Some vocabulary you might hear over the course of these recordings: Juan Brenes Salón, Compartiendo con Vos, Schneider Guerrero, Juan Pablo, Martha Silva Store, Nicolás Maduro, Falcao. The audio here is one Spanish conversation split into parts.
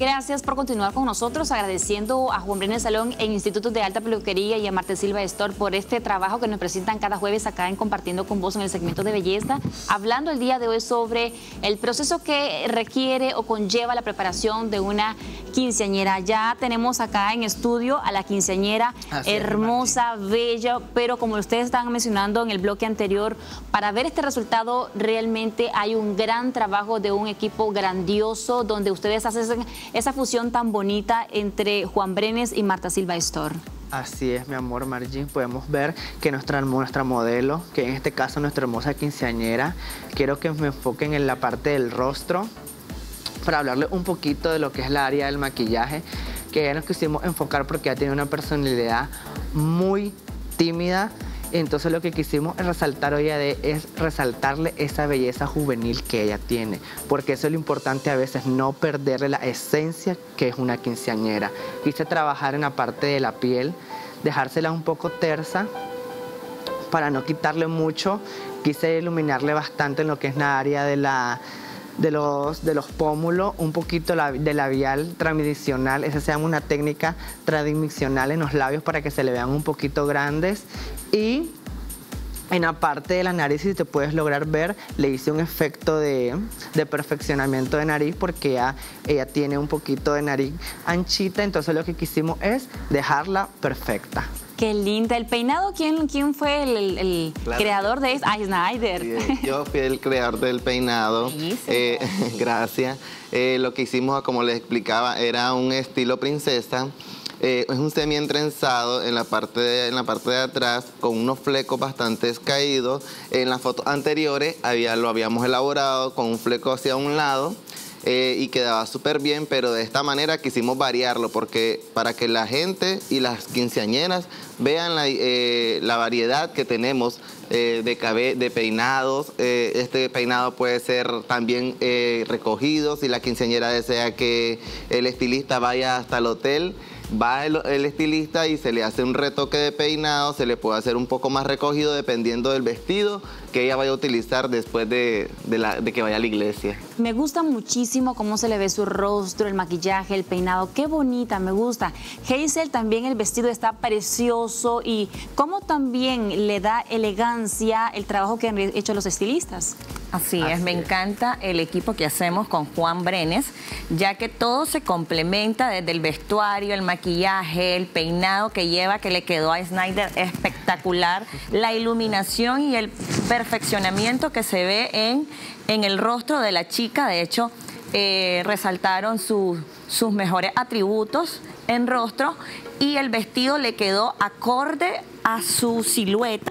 Gracias por continuar con nosotros, agradeciendo a Juan Brenes Salón e Institutos de Alta Peluquería y a Martha Silva Store por este trabajo que nos presentan cada jueves acá en Compartiendo con Vos en el segmento de belleza, hablando el día de hoy sobre el proceso que requiere o conlleva la preparación de una quinceañera. Ya tenemos acá en estudio a la quinceañera hermosa, bella, pero como ustedes estaban mencionando en el bloque anterior, para ver este resultado realmente hay un gran trabajo de un equipo grandioso donde ustedes hacen esa fusión tan bonita entre Juan Brenes y Martha Silva Store. Así es, mi amor Margie, podemos ver que nuestra modelo, que en este caso nuestra hermosa quinceañera, quiero que me enfoquen en la parte del rostro para hablarle un poquito de lo que es la área del maquillaje, que ya nos quisimos enfocar porque ya tiene una personalidad muy tímida. Entonces lo que quisimos resaltar hoy es resaltarle esa belleza juvenil que ella tiene, porque eso es lo importante a veces, no perderle la esencia que es una quinceañera. Quise trabajar en la parte de la piel, dejársela un poco tersa para no quitarle mucho. Quise iluminarle bastante en lo que es la área de los pómulos, un poquito de labial tradicional. Esa se llama una técnica tradicional en los labios para que se le vean un poquito grandes. Y en la parte de la nariz, si te puedes lograr ver, le hice un efecto de perfeccionamiento de nariz porque ella tiene un poquito de nariz anchita. Entonces lo que quisimos es dejarla perfecta. Qué linda. ¿El peinado? ¿Quién fue el creador de Schneider? Sí, yo fui el creador del peinado. Gracias. Lo que hicimos, como les explicaba, era un estilo princesa. Es un semi-entrenzado en la parte de atrás con unos flecos bastante caídos. En las fotos anteriores lo habíamos elaborado con un fleco hacia un lado. Y quedaba súper bien, pero de esta manera quisimos variarlo porque para que la gente y las quinceañeras vean la variedad que tenemos de peinados. Este peinado puede ser también recogido. Si la quinceañera desea que el estilista vaya hasta el hotel, va el estilista y se le hace un retoque de peinado, se le puede hacer un poco más recogido dependiendo del vestido que ella vaya a utilizar después de que vaya a la iglesia. Me gusta muchísimo cómo se le ve su rostro, el maquillaje, el peinado. Qué bonita, me gusta. Hazel, también el vestido está precioso y cómo también le da elegancia el trabajo que han hecho los estilistas. Así es, me encanta el equipo que hacemos con Juan Brenes, ya que todo se complementa desde el vestuario, el maquillaje, el peinado que lleva, que le quedó a Schneider espectacular, la iluminación y el perfeccionamiento que se ve en el rostro de la chica. De hecho, resaltaron sus mejores atributos en rostro y el vestido le quedó acorde a su silueta.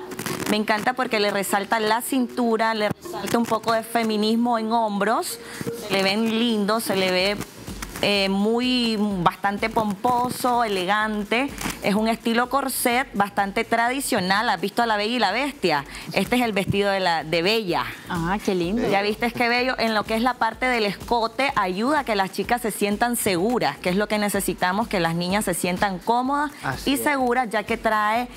Me encanta porque le resalta la cintura, le resalta un poco de feminismo en hombros, se le ven lindos, se le ve bastante pomposo, elegante. Es un estilo corset bastante tradicional. ¿Has visto a La Bella y la Bestia? Este es el vestido de Bella. Ah, qué lindo. Ya viste, qué bello. En lo que es la parte del escote, ayuda a que las chicas se sientan seguras, que es lo que necesitamos, que las niñas se sientan cómodas y seguras, ya que trae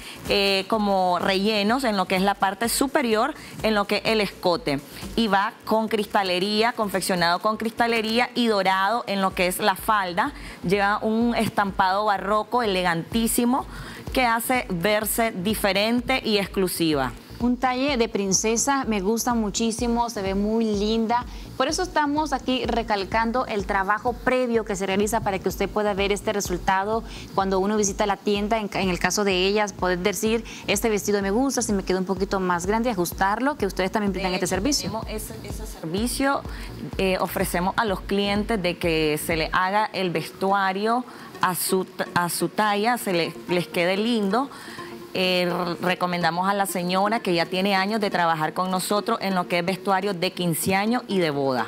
como rellenos en lo que es la parte superior, en lo que es el escote. Y va con cristalería, confeccionado con cristalería y dorado en lo que es la falda. Lleva un estampado barroco elegantísimo que hace verse diferente y exclusiva. Un talle de princesa, me gusta muchísimo, se ve muy linda. Por eso estamos aquí recalcando el trabajo previo que se realiza para que usted pueda ver este resultado cuando uno visita la tienda. En el caso de ellas, poder decir, este vestido me gusta, si me quedó un poquito más grande, ajustarlo, que ustedes también brindan este servicio. Ese servicio ofrecemos a los clientes de que se le haga el vestuario a su talla, les quede lindo. Recomendamos a la señora que ya tiene años de trabajar con nosotros en lo que es vestuario de 15 años y de boda.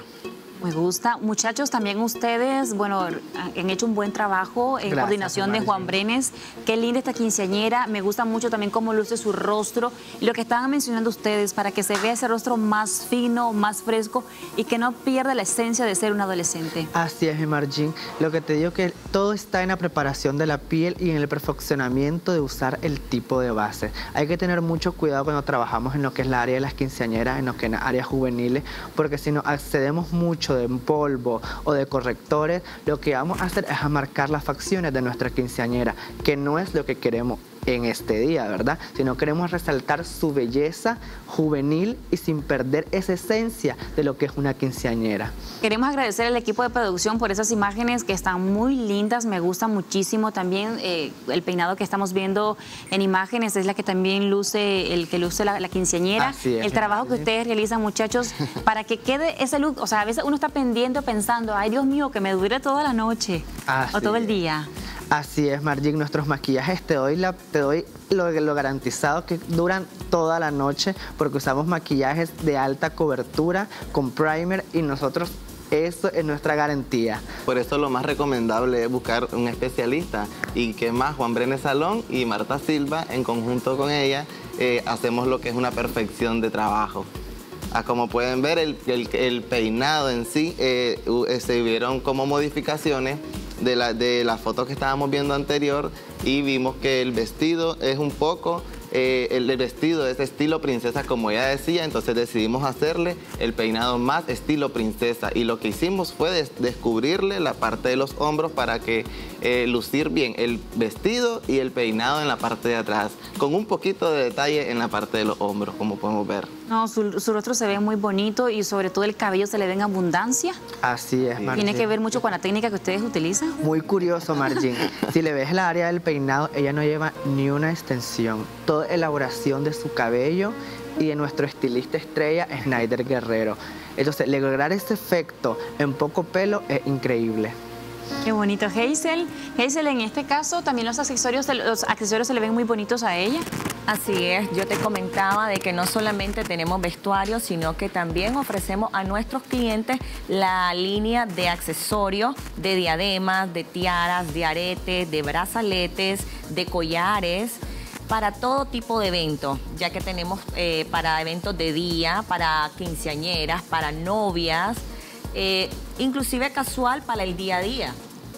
Me gusta. Muchachos, también ustedes, bueno, han hecho un buen trabajo en coordinación de Juan Brenes. Qué linda esta quinceañera. Me gusta mucho también cómo luce su rostro. Lo que estaban mencionando ustedes, para que se vea ese rostro más fino, más fresco y que no pierda la esencia de ser un adolescente. Así es, Marjín. Lo que te digo que todo está en la preparación de la piel y en el perfeccionamiento de usar el tipo de base. Hay que tener mucho cuidado cuando trabajamos en lo que es la área de las quinceañeras, en lo que es la área juveniles, porque si no accedemos mucho exceso de polvo o de correctores, lo que vamos a hacer es marcar las facciones de nuestra quinceañera, que no es lo que queremos en este día, ¿verdad? Sino queremos resaltar su belleza juvenil y sin perder esa esencia de lo que es una quinceañera. Queremos agradecer al equipo de producción por esas imágenes que están muy lindas, me gusta muchísimo también el peinado que estamos viendo en imágenes, es la que también luce, el que luce la quinceañera. Así es, el trabajo que ustedes realizan, muchachos, para que quede ese look, o sea, a veces uno está pendiente pensando, ay Dios mío, que me dure toda la noche o todo el día. Así es, Margie, nuestros maquillajes te doy lo garantizado que duran toda la noche porque usamos maquillajes de alta cobertura con primer y nosotros eso es nuestra garantía. Por eso lo más recomendable es buscar un especialista y que más Juan Brenes Salón y Martha Silva en conjunto con ella hacemos lo que es una perfección de trabajo. Como pueden ver el peinado en sí se vieron como modificaciones de la foto que estábamos viendo anterior y vimos que el vestido es un poco, el vestido es estilo princesa como ella decía, entonces decidimos hacerle el peinado más estilo princesa y lo que hicimos fue descubrirle la parte de los hombros para que lucir bien el vestido y el peinado en la parte de atrás, con un poquito de detalle en la parte de los hombros, como podemos ver. No, su rostro se ve muy bonito y sobre todo el cabello se le ve en abundancia. Así es, Margin. Tiene que ver mucho con la técnica que ustedes utilizan. Muy curioso, Margin. Si le ves la área del peinado, ella no lleva ni una extensión. Toda elaboración de su cabello y de nuestro estilista estrella, Schneider Guerrero. Entonces, lograr ese efecto en poco pelo es increíble. Qué bonito, Hazel. Hazel, en este caso, también los accesorios se le ven muy bonitos a ella. Así es, yo te comentaba de que no solamente tenemos vestuarios, sino que también ofrecemos a nuestros clientes la línea de accesorios, de diademas, de tiaras, de aretes, de brazaletes, de collares, para todo tipo de eventos, ya que tenemos para eventos de día, para quinceañeras, para novias, inclusive casual para el día a día.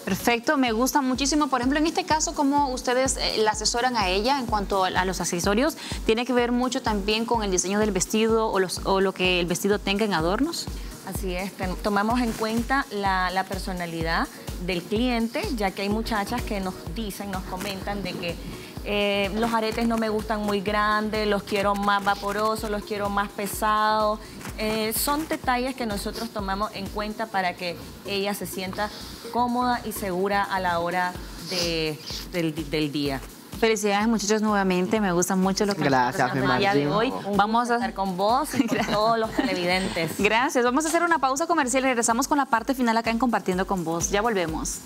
Perfecto, me gusta muchísimo. Por ejemplo, en este caso, ¿cómo ustedes la asesoran a ella en cuanto a los accesorios? ¿Tiene que ver mucho también con el diseño del vestido o lo que el vestido tenga en adornos? Así es, tomamos en cuenta la personalidad del cliente, ya que hay muchachas que nos dicen, nos comentan de que los aretes no me gustan muy grandes, los quiero más vaporosos, los quiero más pesados. Son detalles que nosotros tomamos en cuenta para que ella se sienta cómoda y segura a la hora del día. Felicidades, muchachos, nuevamente. Me gusta mucho lo que gracias, el día de hoy. Vamos a estar con vos y con todos los televidentes. Gracias. Vamos a hacer una pausa comercial y regresamos con la parte final acá en Compartiendo con Vos. Ya volvemos.